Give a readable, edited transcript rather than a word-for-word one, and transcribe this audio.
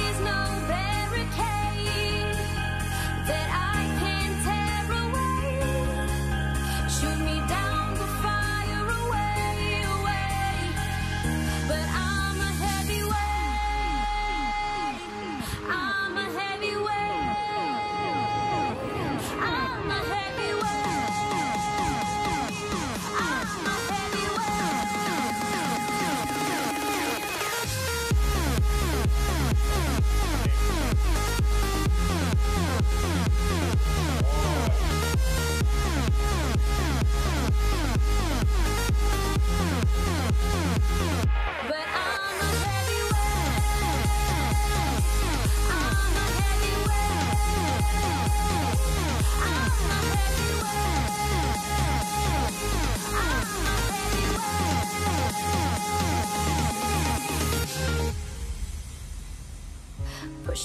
is no barricade that I can tear away. Shoot me down, the fire away, away. But I'm a heavyweight. I'm a heavyweight. I'm a heavyweight. I'm a heavyweight. Push